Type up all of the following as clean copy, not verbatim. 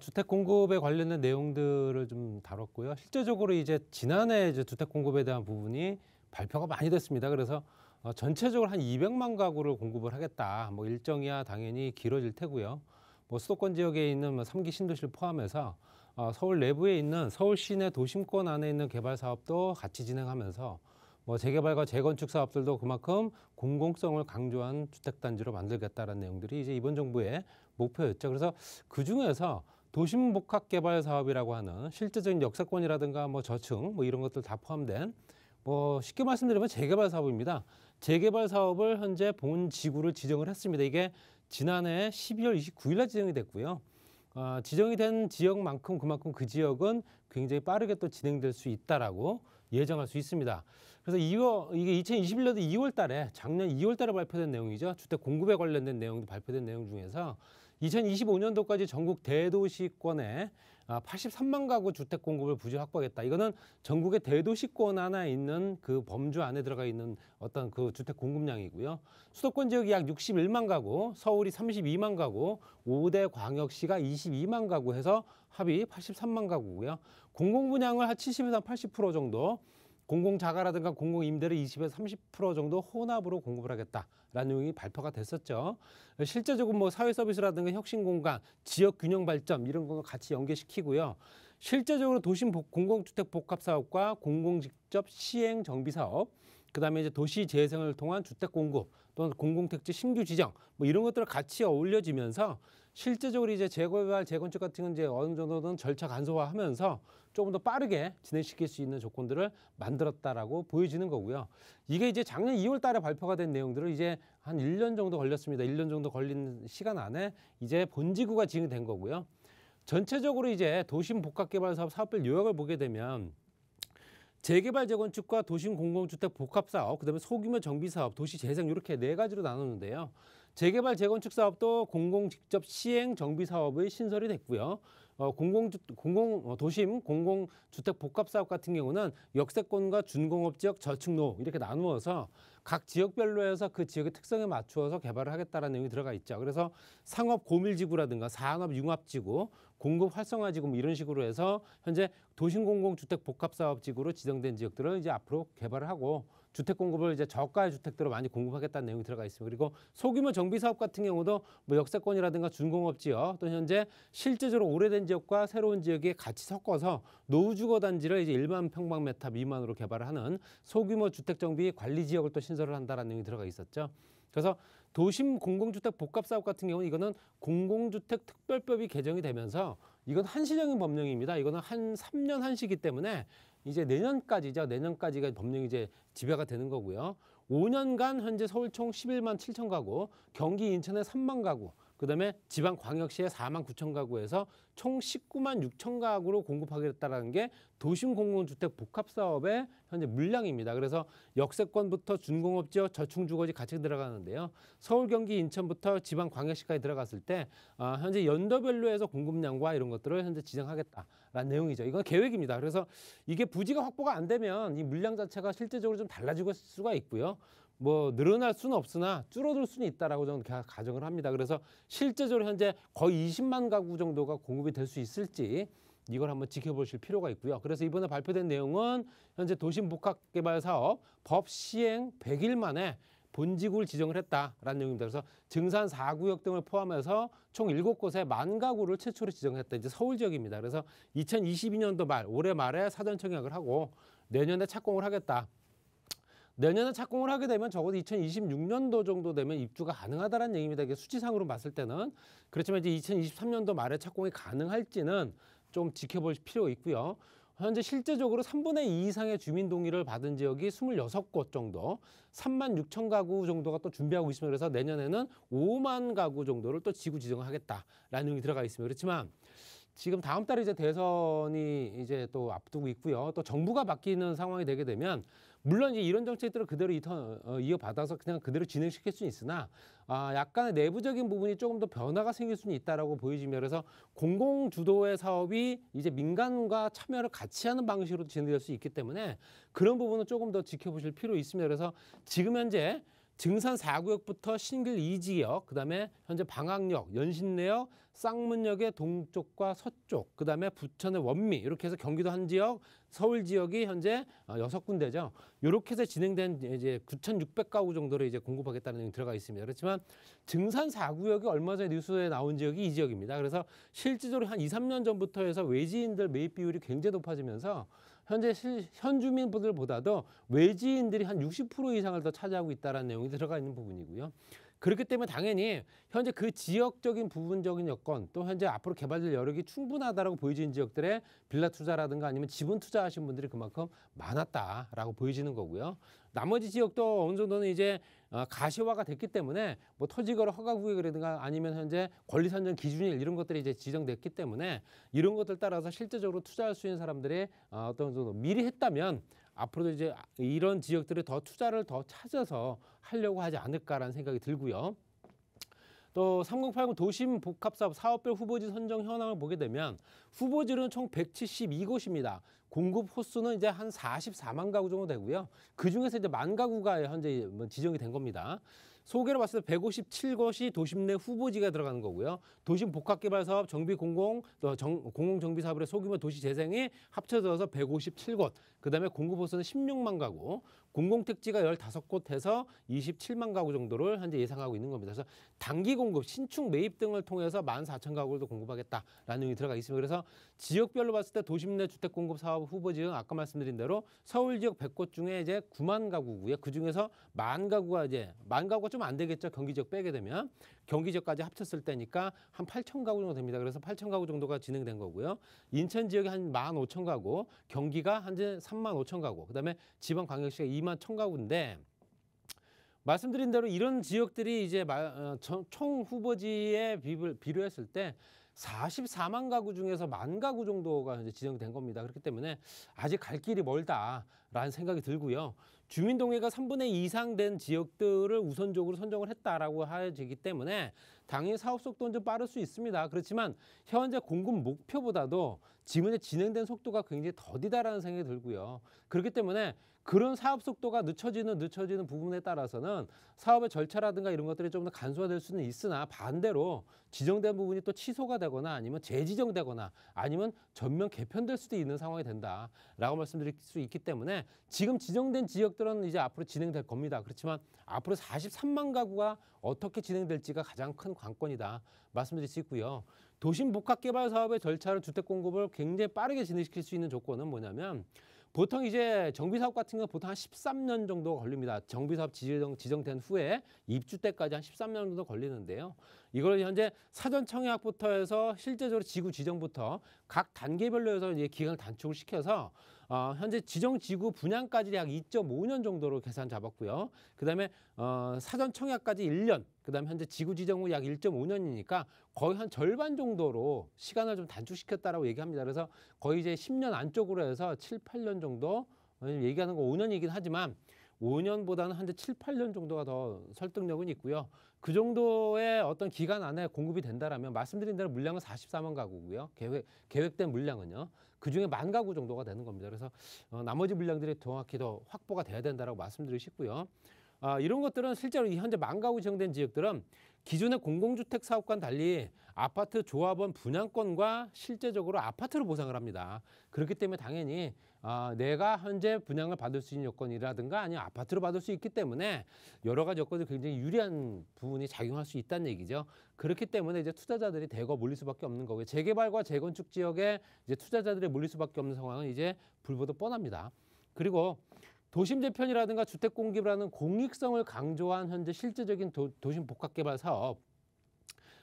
주택 공급에 관련된 내용들을 좀 다뤘고요. 실제적으로 이제 지난해 이제 주택 공급에 대한 부분이 발표가 많이 됐습니다. 그래서 전체적으로 한 200만 가구를 공급을 하겠다. 뭐 일정이야 당연히 길어질 테고요. 뭐 수도권 지역에 있는 3기 신도시를 포함해서 서울 내부에 있는 서울 시내 도심권 안에 있는 개발 사업도 같이 진행하면서 뭐 재개발과 재건축 사업들도 그만큼 공공성을 강조한 주택단지로 만들겠다라는 내용들이 이제 이번 정부의 목표였죠. 그래서 그중에서 도심 복합 개발 사업이라고 하는 실제적인 역세권이라든가 뭐 저층 뭐 이런 것들 다 포함된 뭐 쉽게 말씀드리면 재개발 사업입니다. 재개발 사업을 현재 본 지구를 지정을 했습니다. 이게 지난해 12월 29일 날 지정이 됐고요. 지정이 된 지역만큼 그만큼 그 지역은 굉장히 빠르게 또 진행될 수 있다라고 예정할 수 있습니다. 그래서 이게 2021년도 2월 달에 작년 2월 달에 발표된 내용이죠. 주택 공급에 관련된 내용도 발표된 내용 중에서 2025년도까지 전국 대도시권에 83만 가구 주택 공급을 부지 확보하겠다. 이거는 전국의 대도시권 안에 있는 그 범주 안에 들어가 있는 어떤 그 주택 공급량이고요. 수도권 지역이 약 61만 가구, 서울이 32만 가구, 5대 광역시가 22만 가구 해서 합이 83만 가구고요. 공공 분양을 한 70에서 80% 정도, 공공 자가라든가 공공 임대를 20에서 30% 정도 혼합으로 공급을 하겠다라는 내용이 발표가 됐었죠. 실제적으로 뭐 사회 서비스라든가 혁신 공간, 지역 균형 발전 이런 거 같이 연계시키고요. 실제적으로 도심 공공주택 복합 사업과 공공 직접 시행 정비 사업, 그다음에 이제 도시 재생을 통한 주택 공급 또는 공공택지 신규 지정 뭐 이런 것들을 같이 어울려지면서 실제적으로 이제 재개발 재건축 같은 건 이제 어느 정도는 절차 간소화하면서 조금 더 빠르게 진행시킬 수 있는 조건들을 만들었다라고 보여지는 거고요. 이게 이제 작년 2월 달에 발표가 된 내용들을 이제 한 1년 정도 걸렸습니다. 1년 정도 걸린 시간 안에 이제 본지구가 지정된 거고요. 전체적으로 이제 도심 복합개발 사업 사업별 요약을 보게 되면 재개발 재건축과 도심 공공주택 복합 사업, 그다음에 소규모 정비 사업, 도시 재생 이렇게 네 가지로 나누는데요. 재개발 재건축 사업도 공공 직접 시행 정비 사업의 신설이 됐고요. 도심 공공주택 복합 사업 같은 경우는 역세권과 준공업 지역, 저층노 이렇게 나누어서 각 지역별로 해서 그 지역의 특성에 맞추어서 개발을 하겠다라는 내용이 들어가 있죠. 그래서 상업 고밀지구라든가 산업 융합지구, 공급 활성화지구 뭐 이런 식으로 해서 현재 도심 공공주택 복합 사업 지구로 지정된 지역들을 이제 앞으로 개발을 하고 주택 공급을 이제 저가의 주택들로 많이 공급하겠다는 내용이 들어가 있습니다. 그리고 소규모 정비 사업 같은 경우도 뭐 역세권이라든가 준공업 지역 또는 현재 실제적으로 오래된 지역과 새로운 지역에 같이 섞어서 노후 주거 단지를 이제 1만 평방미터 미만으로 개발하는 소규모 주택 정비 관리 지역을 또 신설을 한다라는 내용이 들어가 있었죠. 그래서 도심 공공주택 복합 사업 같은 경우는 이거는 공공주택 특별법이 개정이 되면서 이건 한시적인 법령입니다. 이거는 한 3년 한시기 때문에 이제 내년까지가 법령이 이제 집행가 되는 거고요. 5년간 현재 서울 총 11만 7천 가구, 경기 인천에 3만 가구, 그다음에 지방 광역시에 4만 9천 가구에서 총 19만 6천 가구로 공급하겠다라는 게 도심 공공주택 복합 사업의 현재 물량입니다. 그래서 역세권부터 준공업 지역, 저층 주거지 같이 들어가는데요. 서울, 경기, 인천부터 지방 광역시까지 들어갔을 때 현재 연도별로 해서 공급량과 이런 것들을 현재 지정하겠다라는 내용이죠. 이건 계획입니다. 그래서 이게 부지가 확보가 안 되면 이 물량 자체가 실제적으로 좀 달라질 수가 있고요. 뭐 늘어날 수는 없으나 줄어들 수는 있다라고 저는 가정을 합니다. 그래서 실제적으로 현재 거의 20만 가구 정도가 공급이 될 수 있을지 이걸 한번 지켜보실 필요가 있고요. 그래서 이번에 발표된 내용은 현재 도심 복합 개발 사업 법 시행 100일 만에 본지구를 지정을 했다라는 내용입니다. 그래서 증산 4구역 등을 포함해서 총 7곳에 1만 가구를 최초로 지정했다. 이제 서울 지역입니다. 그래서 2022년도 말 올해 말에 사전 청약을 하고 내년에 착공을 하겠다. 내년에 착공을 하게 되면 적어도 2026년도 정도 되면 입주가 가능하다는 얘기입니다. 이게 수치상으로 봤을 때는. 그렇지만 이제 2023년도 말에 착공이 가능할지는 좀 지켜볼 필요가 있고요. 현재 실제적으로 3분의 2 이상의 주민 동의를 받은 지역이 26곳 정도, 3만 6천 가구 정도가 또 준비하고 있습니다. 그래서 내년에는 5만 가구 정도를 또 지구 지정하겠다라는 내용이 들어가 있습니다. 그렇지만 지금 다음 달에 이제 대선이 이제 또 앞두고 있고요. 또 정부가 바뀌는 상황이 되게 되면 물론 이제 이런 정책들을 그대로 이어받아서 그냥 그대로 진행시킬 수는 있으나 약간의 내부적인 부분이 조금 더 변화가 생길 수는 있다라고 보여집니다. 그래서 공공 주도의 사업이 이제 민간과 참여를 같이 하는 방식으로 진행될 수 있기 때문에 그런 부분은 조금 더 지켜보실 필요 있습니다. 그래서 지금 현재 증산 4구역부터 신길 2지역, 그다음에 현재 방학역, 연신내역, 쌍문역의 동쪽과 서쪽, 그다음에 부천의 원미 이렇게 해서 경기도 한 지역, 서울 지역이 현재 6군데죠. 이렇게 해서 진행된 이제 9,600가구 정도를 이제 공급하겠다는 내용이 들어가 있습니다. 그렇지만 증산 4구역이 얼마 전에 뉴스에 나온 지역이 이 지역입니다. 그래서 실질적으로 한 2, 3년 전부터 해서 외지인들 매입 비율이 굉장히 높아지면서 현재 현 주민분들보다도 외지인들이 한 60% 이상을 더 차지하고 있다는 내용이 들어가 있는 부분이고요. 그렇기 때문에 당연히 현재 그 지역적인 부분적인 여건 또 현재 앞으로 개발될 여력이 충분하다라고 보여지는 지역들의 빌라 투자라든가 아니면 지분 투자하신 분들이 그만큼 많았다라고 보여지는 거고요. 나머지 지역도 어느 정도는 이제 가시화가 됐기 때문에 뭐 토지거래 허가구역이라든가 아니면 현재 권리선정 기준일 이런 것들이 이제 지정됐기 때문에 이런 것들 따라서 실제적으로 투자할 수 있는 사람들이 어떤 정도 미리 했다면 앞으로도 이제 이런 지역들을 더 투자를 더 찾아서 하려고 하지 않을까라는 생각이 들고요. 또 3080 도심 복합사업 사업별 후보지 선정 현황을 보게 되면 후보지는 총 172곳입니다. 공급 호수는 이제 한 44만 가구 정도 되고요. 그중에서 이제 1만 가구가 현재 지정이 된 겁니다. 소개로 봤을 때 157곳이 도심 내 후보지가 들어가는 거고요. 도심 복합개발사업, 정비공공, 또 공공정비사업의 소규모 도시재생이 합쳐져서 157곳, 그다음에 공급호수는 16만 가구, 공공택지가 15곳 해서 27만 가구 정도를 현재 예상하고 있는 겁니다. 그래서 단기 공급, 신축 매입 등을 통해서 14,000 가구를 더 공급하겠다라는 내용이 들어가 있습니다. 그래서 지역별로 봤을 때 도심 내 주택공급사업 후보지는 아까 말씀드린 대로 서울 지역 100곳 중에 이제 9만 가구고요. 그중에서 1만 가구가 이제 1만 가구가 좀 안 되겠죠. 경기 지역 빼게 되면 경기 지역까지 합쳤을 때니까 한 8,000 가구 정도 됩니다. 그래서 8,000 가구 정도가 진행된 거고요. 인천 지역이 한 15,000 가구, 경기가 현재 35,000 가구, 그다음에 지방 광역시가 21,000 가구인데 말씀드린 대로 이런 지역들이 이제 총 후보지에 비례했을 때 44만 가구 중에서 1만 가구 정도가 현재 지정된 겁니다. 그렇기 때문에 아직 갈 길이 멀다라는 생각이 들고요. 주민동의가 3분의 2 이상 된 지역들을 우선적으로 선정을 했다라고 하여지기 때문에 당연히 사업 속도는 좀 빠를 수 있습니다. 그렇지만 현재 공급 목표보다도 지금의 진행된 속도가 굉장히 더디다라는 생각이 들고요. 그렇기 때문에 그런 사업 속도가 늦춰지는 부분에 따라서는 사업의 절차라든가 이런 것들이 좀 더 간소화될 수는 있으나 반대로 지정된 부분이 또 취소가 되거나 아니면 재지정되거나 아니면 전면 개편될 수도 있는 상황이 된다라고 말씀드릴 수 있기 때문에 지금 지정된 지역들은 이제 앞으로 진행될 겁니다. 그렇지만 앞으로 43만 가구가 어떻게 진행될지가 가장 큰 관건이다 말씀드릴 수 있고요. 도심 복합개발 사업의 절차를 주택 공급을 굉장히 빠르게 진행시킬 수 있는 조건은 뭐냐면 보통 이제 정비사업 같은 경우는 보통 한 13년 정도 걸립니다. 정비사업 지정된 후에 입주 때까지 한 13년 정도 걸리는데요. 이걸 현재 사전 청약부터 해서 실제적으로 지구 지정부터 각 단계별로 해서 이제 기간을 단축을 시켜서 현재 지정 지구 분양까지 약 2.5년 정도로 계산 잡았고요. 그다음에 사전 청약까지 1년, 그다음에 현재 지구 지정 후 약 1.5년이니까 거의 한 절반 정도로 시간을 좀 단축시켰다라고 얘기합니다. 그래서 거의 이제 10년 안쪽으로 해서 7, 8년 정도 얘기하는 거 5년이긴 하지만 5년보다는 현재 7, 8년 정도가 더 설득력은 있고요. 그 정도의 어떤 기간 안에 공급이 된다라면 말씀드린 대로 물량은 44만 가구고요. 계획된 물량은요. 그중에 1만 가구 정도가 되는 겁니다. 그래서 나머지 물량들이 정확히 더 확보가 돼야 된다라고 말씀드리고 싶고요. 이런 것들은 실제로 현재 1만 가구 지정된 지역들은 기존의 공공주택 사업과는 달리 아파트 조합원 분양권과 실제적으로 아파트로 보상을 합니다. 그렇기 때문에 당연히 내가 현재 분양을 받을 수 있는 여건이라든가 아니면 아파트로 받을 수 있기 때문에 여러 가지 여건이 굉장히 유리한 부분이 작용할 수 있다는 얘기죠. 그렇기 때문에 이제 투자자들이 대거 몰릴 수밖에 없는 거고요. 재개발과 재건축 지역에 이제 투자자들이 몰릴 수밖에 없는 상황은 이제 불보듯 뻔합니다. 그리고 도심 재편이라든가 주택 공급이라는 공익성을 강조한 현재 실제적인 도심 복합개발 사업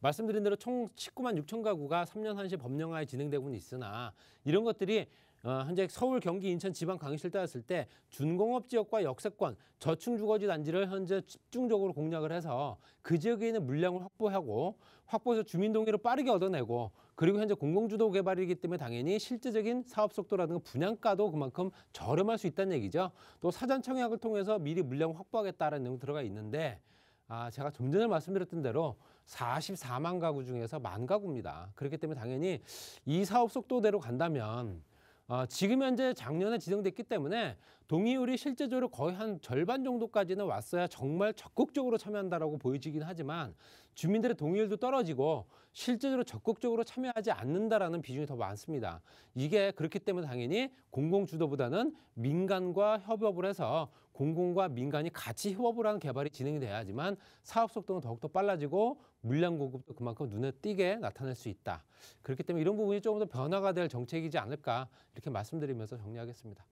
말씀드린 대로 총 196,000 가구가 3년 한시 법령하에 진행되고는 있으나 이런 것들이 현재 서울, 경기, 인천, 지방, 광역시를 따졌을 때 준공업 지역과 역세권, 저층 주거지 단지를 현재 집중적으로 공략을 해서 그 지역에 있는 물량을 확보해서 주민 동의를 빠르게 얻어내고 그리고 현재 공공주도 개발이기 때문에 당연히 실제적인 사업 속도라든가 분양가도 그만큼 저렴할 수 있다는 얘기죠. 또 사전 청약을 통해서 미리 물량을 확보하겠다는 내용 들어가 있는데 제가 좀 전에 말씀드렸던 대로 44만 가구 중에서 1만 가구입니다. 그렇기 때문에 당연히 이 사업 속도대로 간다면 지금 현재 작년에 지정됐기 때문에 동의율이 실제적으로 거의 한 절반 정도까지는 왔어야 정말 적극적으로 참여한다라고 보여지긴 하지만 주민들의 동의율도 떨어지고 실제적으로 적극적으로 참여하지 않는다라는 비중이 더 많습니다. 이게 그렇기 때문에 당연히 공공 주도보다는 민간과 협업을 해서 공공과 민간이 같이 협업을 하는 개발이 진행이 돼야지만 사업 속도는 더욱더 빨라지고 물량 공급도 그만큼 눈에 띄게 나타낼 수 있다. 그렇기 때문에 이런 부분이 조금 더 변화가 될 정책이지 않을까 이렇게 말씀드리면서 정리하겠습니다.